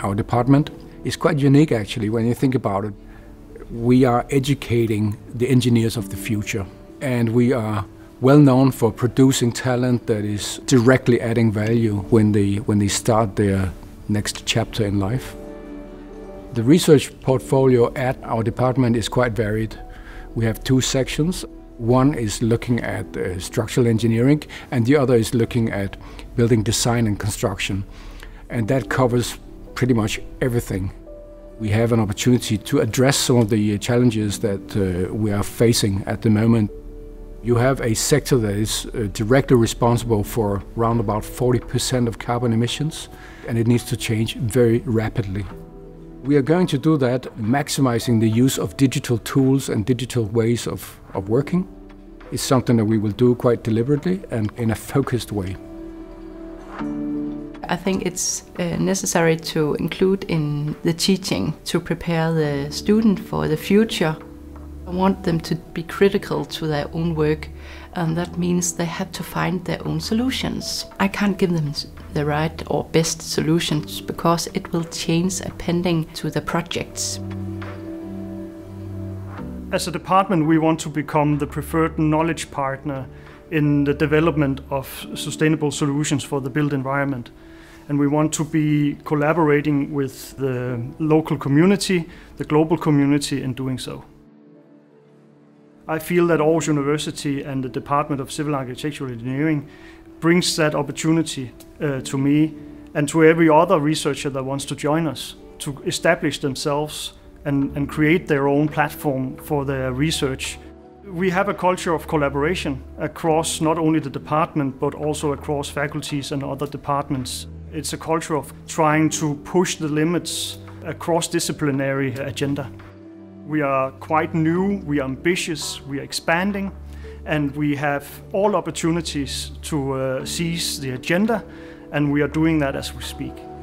our department is quite unique actually when you think about it. We are educating the engineers of the future, and we are well known for producing talent that is directly adding value when they start their next chapter in life. The research portfolio at our department is quite varied. We have two sections. One is looking at structural engineering, and the other is looking at building design and construction. And that covers pretty much everything. We have an opportunity to address some of the challenges that we are facing at the moment. You have a sector that is directly responsible for around about 40% of carbon emissions, and it needs to change very rapidly. We are going to do that, maximizing the use of digital tools and digital ways of working. It's something that we will do quite deliberately and in a focused way. I think it's necessary to include in the teaching to prepare the student for the future. I want them to be critical to their own work, and that means they have to find their own solutions. I can't give them the right or best solutions because it will change depending to the projects. As a department, we want to become the preferred knowledge partner in the development of sustainable solutions for the built environment. And we want to be collaborating with the local community, the global community, in doing so. I feel that Aarhus University and the Department of Civil Architectural Engineering brings that opportunity to me and to every other researcher that wants to join us, to establish themselves and create their own platform for their research. We have a culture of collaboration across not only the department but also across faculties and other departments. It's a culture of trying to push the limits across disciplinary agenda. We are quite new, we are ambitious, we are expanding, and we have all opportunities to seize the agenda, and we are doing that as we speak.